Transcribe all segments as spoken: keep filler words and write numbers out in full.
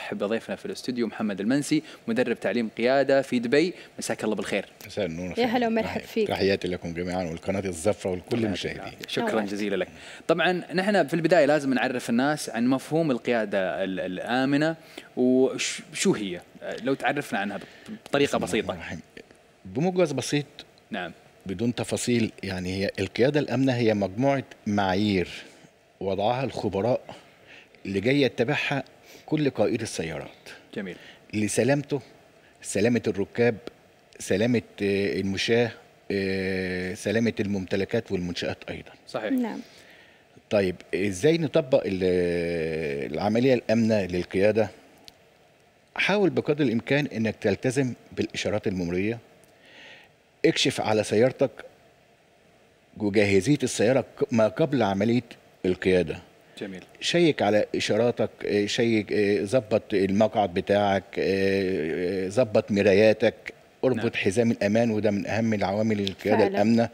نرحب بضيفنا في الاستوديو محمد المنسي، مدرب تعليم قيادة في دبي. مساك الله بالخير. مساء النور. يا هلا ومرحب فيك. تحياتي لكم جميعا والقناة الظفرة ولكل المشاهدين. شكرا جزيلا لك. طبعا نحن في البداية لازم نعرف الناس عن مفهوم القيادة الآمنة، وشو هي لو تعرفنا عنها بطريقة بسيطة. بموجز بسيط. نعم. بدون تفاصيل، يعني هي القيادة الآمنة هي مجموعة معايير وضعها الخبراء اللي جاي يتبعها كل قائد السيارات. جميل. لسلامته، سلامة الركاب، سلامة المشاة، سلامة الممتلكات والمنشآت أيضا. صحيح. نعم. طيب إزاي نطبق العملية الآمنة للقيادة؟ حاول بقدر الإمكان إنك تلتزم بالإشارات الممرية. اكشف على سيارتك وجاهزية السيارة ما قبل عملية القيادة. جميل. شيك على إشاراتك، شيك، ظبط المقعد بتاعك، ظبط مراياتك، اربط نعم. حزام الأمان، وده من أهم العوامل القيادة الآمنة.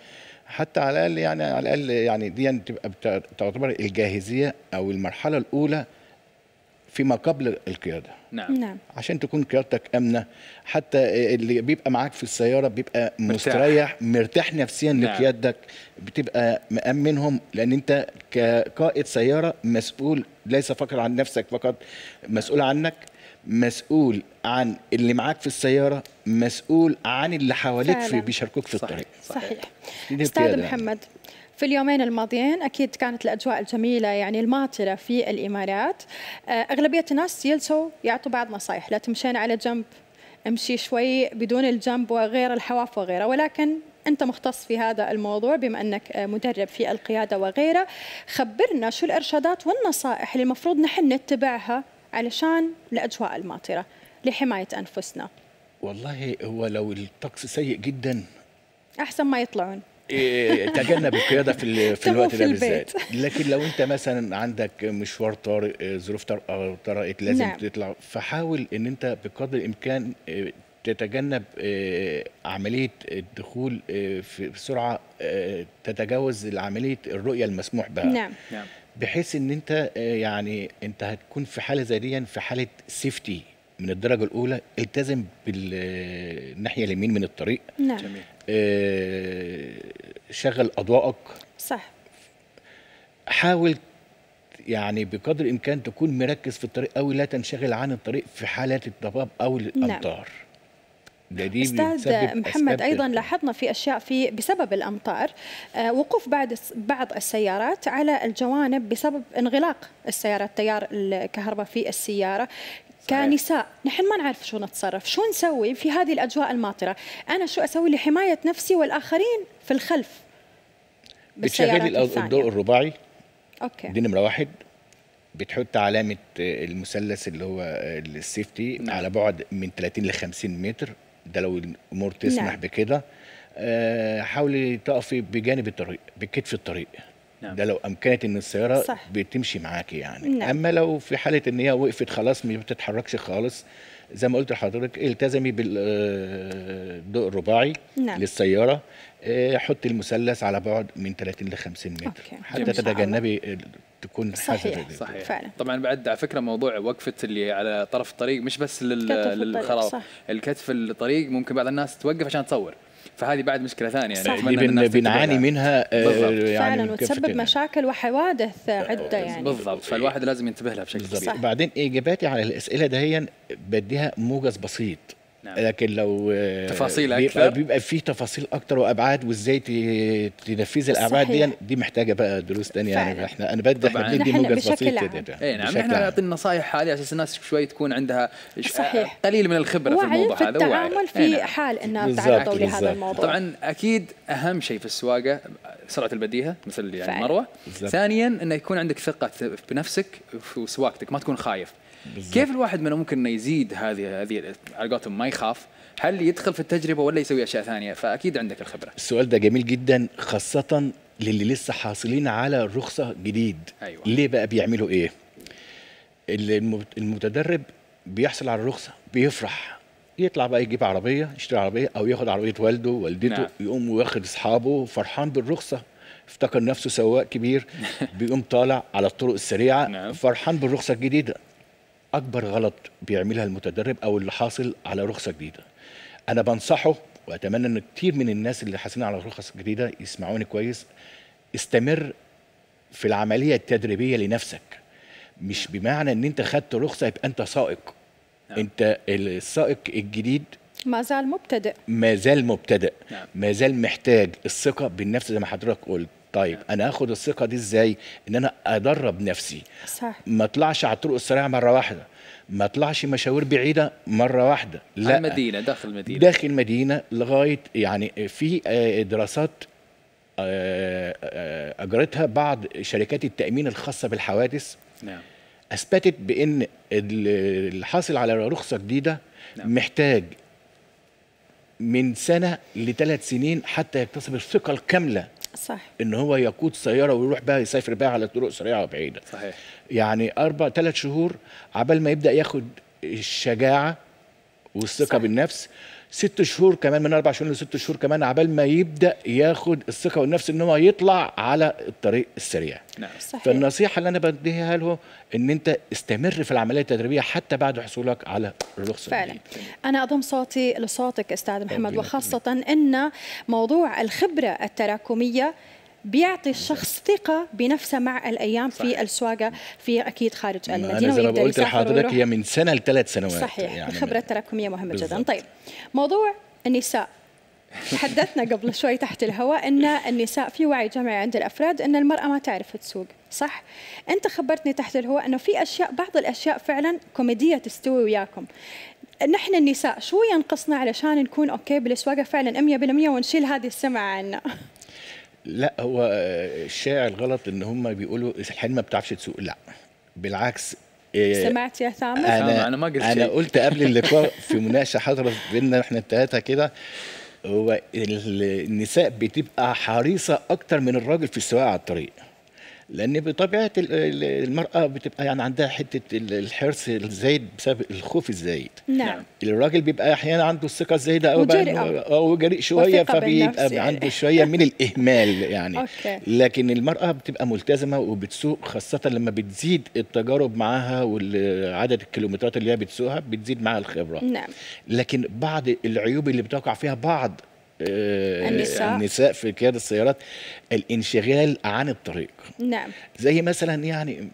حتى على الأقل يعني على الأقل يعني دي تبقى تعتبر الجاهزية أو المرحلة الأولى فيما قبل القيادة. نعم. نعم. عشان تكون قيادتك آمنة، حتى اللي بيبقى معاك في السيارة بيبقى مستريح، مرتاح نفسيا. نعم. لقيادتك بتبقى مأمنهم، لأن أنت كقائد سيارة مسؤول، ليس فقط عن نفسك فقط، مسؤول عنك، مسؤول عن اللي معاك في السيارة، مسؤول عن اللي حواليك في بيشاركوك في صحيح. الطريق. صحيح. أستاذ محمد، في اليومين الماضيين أكيد كانت الأجواء الجميلة يعني الماطرة في الإمارات. أغلبية الناس يلسوا يعطوا بعض نصائح، لا تمشين على جنب، امشي شوي بدون الجنب، وغير الحواف وغيره. ولكن أنت مختص في هذا الموضوع بما أنك مدرب في القيادة وغيره، خبرنا شو الإرشادات والنصائح اللي المفروض نحن نتبعها علشان الأجواء الماطرة لحماية أنفسنا؟ والله هو لو الطقس سيء جدا أحسن ما يطلعون. تجنب القيادة في في الوقت ده بالذات. لكن لو انت مثلا عندك مشوار طارئ، ظروف طارئة لازم نعم. تطلع، فحاول ان انت بقدر الامكان تتجنب عملية الدخول في بسرعة تتجاوز عملية الرؤية المسموح بها. نعم. بحيث ان انت يعني انت هتكون في حالة زي دي، في حالة سيفتي من الدرجة الأولى. التزم بالناحية اليمين من الطريق. نعم. جميل. شغل أضواءك. صح. حاول يعني بقدر الإمكان تكون مركز في الطريق أوي، لا تنشغل عن الطريق في حالات الضباب أو الأمطار. نعم. أستاذ محمد، أيضا لاحظنا في أشياء في بسبب الأمطار، وقوف بعض بعض السيارات على الجوانب بسبب انغلاق السيارات، تيار الكهرباء في السيارة. كنساء نحن ما نعرف شو نتصرف، شو نسوي في هذه الأجواء الماطرة؟ أنا شو أسوي لحماية نفسي والآخرين في الخلف؟ بتشغلي الضوء الرباعي. أوكي. دي نمرة واحد. بتحط علامة المثلث اللي هو السيفتي. نعم. على بعد من ثلاثين لخمسين متر، ده لو الأمور تسمح. نعم. بكده. حاولي تقفي بجانب الطريق، بكتف الطريق. نعم. ده لو امكنت ان السياره صح. بتمشي معاكي يعني. نعم. اما لو في حاله ان هي وقفت خلاص ما بتتحركش خالص، زي ما قلت لحضرتك التزمي بالضوء الرباعي. نعم. للسياره، حطي المثلث على بعد من ثلاثين لخمسين متر. أوكي. حتى تتجنبي تكون صحيح. صحيح فعلا. طبعا بعد على فكره موضوع وقفه اللي على طرف الطريق مش بس للخراب، الكتف الطريق ممكن بعض الناس توقف عشان تصور، فهذه بعد مشكله ثانيه يعني بن بنعاني منها. آه يعني فعلا، وتسبب مشاكل وحوادث عده يعني. بالضبط. فالواحد لازم ينتبه لها بشكل كبير. بعدين اجاباتي على الاسئله دهيا بديها موجز بسيط. نعم. لكن لو تفاصيل اكثر بيبقى فيه تفاصيل اكثر وابعاد، وازاي تنفذ الابعاد دي دي محتاجه بقى دروس ثانيه يعني. احنا انا بدي احنا بدي موجز بسيط كده. اي نعم. احنا نعطي النصائح هذه على اساس الناس شوي تكون عندها صحيح. قليل من الخبره في الموضوع هذا، والتعامل في نعم. حال انها تعرضوا لهذا الموضوع. طبعا اكيد اهم شيء في السواقه سرعه البديهه مثل يعني المروه. ثانيا انه يكون عندك ثقه بنفسك في سواقتك، ما تكون خايف. بالزبط. كيف الواحد منه ممكن انه يزيد هذه هذه علاقاتهم ما يخاف؟ هل يدخل في التجربه ولا يسوي اشياء ثانيه؟ فاكيد عندك الخبره. السؤال ده جميل جدا، خاصه للي لسه حاصلين على رخصه جديد. أيوة. ليه بقى بيعملوا ايه؟ المتدرب بيحصل على الرخصه بيفرح، يطلع بقى يجيب عربيه، يشتري عربيه او ياخد عربيه والده والدته. نعم. يقوم واخد اصحابه فرحان بالرخصه، افتكر نفسه سواق كبير، بيقوم طالع على الطرق السريعه. نعم. فرحان بالرخصه الجديده. اكبر غلط بيعملها المتدرب او اللي حاصل على رخصه جديده. انا بنصحه واتمنى ان كتير من الناس اللي حاسين على رخص جديده يسمعوني كويس. استمر في العمليه التدريبيه لنفسك، مش بمعنى ان انت خدت رخصه يبقى انت سائق. نعم. انت السائق الجديد ما زال مبتدئ، ما زال مبتدئ. نعم. ما زال محتاج الثقه بالنفس زي ما حضرتك قلت. طيب انا هاخد الثقه دي ازاي؟ ان انا ادرب نفسي. صح. ما اطلعش على الطرق السريعه مره واحده، ما اطلعش مشاوير بعيده مره واحده، لا، المدينه داخل المدينه داخل المدينه لغايه، يعني في دراسات اجرتها بعض شركات التامين الخاصه بالحوادث. نعم. اثبتت بان الحاصل على رخصه جديده، نعم، محتاج من سنه لثلاث سنين حتى يكتسب الثقه الكامله. صح. ان هو يقود سياره ويروح بها يسافر بها على طرق سريعه وبعيده. صحيح. يعني اربع ثلاث شهور عبال ما يبدا ياخد الشجاعه والثقه. صح. بالنفس. ست شهور كمان، من اربع شهور لست شهور كمان عبال ما يبدا ياخد الثقه والنفس ان هو يطلع على الطريق السريع. نعم. صحيح. فالنصيحه اللي انا بديها له ان انت استمر في العمليه التدريبيه حتى بعد حصولك على الرخصه. فعلا. انا اضم صوتي لصوتك استاذ محمد، وخاصه ان موضوع الخبره التراكميه بيعطي الشخص ثقه بنفسه مع الايام. صحيح. في السواقه، في اكيد خارج المدينه، زي ما قلت لحضرتك هي من سنه لثلاث سنوات. صحيح. يعني الخبره التراكميه مهمه جدا. طيب موضوع النساء تحدثنا قبل شوي تحت الهواء ان النساء في وعي جمعي عند الافراد ان المراه ما تعرف تسوق، صح؟ انت خبرتني تحت الهواء انه في اشياء، بعض الاشياء فعلا كوميديه تستوي وياكم. نحن النساء شو ينقصنا علشان نكون اوكي بالسواقه فعلا مية بالمية ونشيل هذه السمعه عنا؟ لا، هو الشائع الغلط ان هم بيقولوا الحين ما بتعرفش تسوق. لا بالعكس. سمعت يا ثامر؟ انا انا ما قلت شيء. انا قلت قبل اللقاء في مناقشه حضرت بيننا احنا الثلاثه كده، هو النساء بتبقى حريصه اكتر من الراجل في السواقه على الطريق، لان بطبيعه المراه بتبقى يعني عندها حته الحرص الزايد بسبب الخوف الزايد. نعم. الراجل بيبقى احيانا عنده الثقه الزايده قوي او جريء شويه، فبيبقى عنده شويه من الاهمال يعني. أوكي. لكن المراه بتبقى ملتزمه وبتسوق، خاصه لما بتزيد التجارب معاها وعدد الكيلومترات اللي هي بتسوقها بتزيد معاها الخبره. نعم. لكن بعض العيوب اللي بتقع فيها بعض النساء. النساء في قيادة السيارات الانشغال عن الطريق. نعم. زي مثلا يعني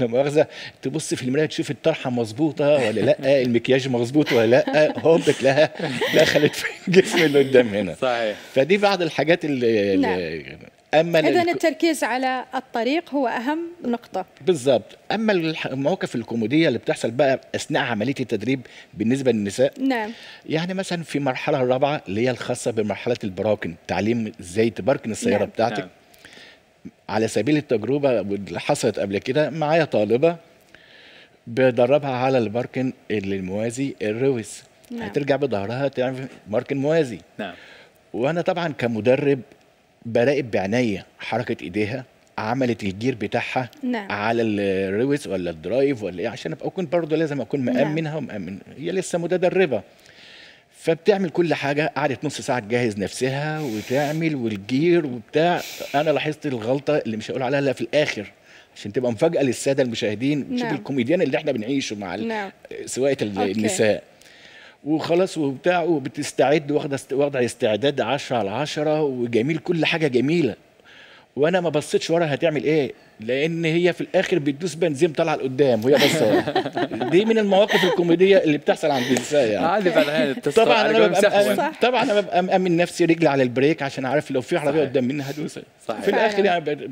لما مؤاخذة تبص في المراية تشوف الطرحة مظبوطة ولا لا، المكياج مظبوط ولا لا، هوب تلاقيها دخلت في الجسم اللي قدام هنا. صحيح. فدي بعض الحاجات اللي. نعم. اما اذا للك... التركيز على الطريق هو اهم نقطه. بالظبط. اما المواقف الكوميديه اللي بتحصل بقى اثناء عمليه التدريب بالنسبه للنساء. نعم. يعني مثلا في المرحله الرابعه اللي هي الخاصه بمرحله البراكن، تعليم ازاي تبركن السياره. نعم. بتاعتك. نعم. على سبيل التجربه اللي حصلت قبل كده معايا طالبه بدربها على البركن اللي الموازي الرويس. نعم. هترجع بظهرها تعمل بركن موازي. نعم. وانا طبعا كمدرب براقب بعناية حركة ايديها، عملت الجير بتاعها. نعم. على الرويس ولا الدرايف ولا ايه، عشان ابقى اكون برضه لازم اكون مأمنها ومأمن. هي لسه متدربة فبتعمل كل حاجة، قعدت نص ساعة تجهز نفسها وتعمل والجير وبتاع. انا لاحظت الغلطة اللي مش هقول عليها الا في الاخر عشان تبقى مفاجأة للسادة المشاهدين. نعم. شوف الكوميديان اللي احنا بنعيشه مع نعم. سواقة النساء. وخلاص وبتاع وبتستعد واخده واخده استعداد عشرة على عشرة وجميل، كل حاجه جميله. وانا ما بصيتش وراها هتعمل ايه، لان هي في الاخر بتدوس بنزين طالعه لقدام وهي بس. دي من المواقف الكوميديه اللي بتحصل عند النساء يعني. عادي بقى. طبعا انا ببقى طبعا انا ببقى مامن نفسي رجلي على البريك عشان عارف لو في عربيه قدام مني هدوسها في الاخر يعني.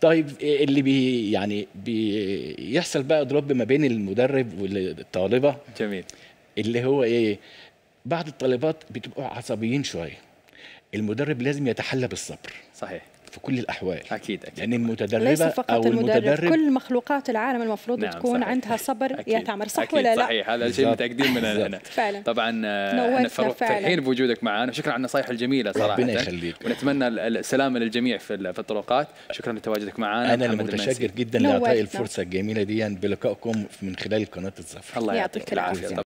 طيب اللي بي يعني بيحصل بقى ضرب ما بين المدرب والطالبه. جميل. اللي هو ايه، بعض الطالبات بتبقوا عصبيين شويه، المدرب لازم يتحلى بالصبر. صحيح. في كل الاحوال. اكيد اكيد. لان المتدربه ليس فقط او المدرب، المتدرب كل مخلوقات العالم المفروض نعم تكون صحيح. عندها صبر يا تعمر، صح ولا لا؟ صحيح. هذا الشيء متاكدين منه هنا. فعلا. طبعا احنا فرحين بوجودك معنا، شكرا على النصائح الجميله صراحه. ربنا يخليك. ونتمنى السلامه للجميع في في الطرقات. شكرا لتواجدك معنا. انا المتشكر جدا لاعطائي الفرصه الجميله دي بلقائكم من خلال قناه الظفر. الله يعطيك العافيه.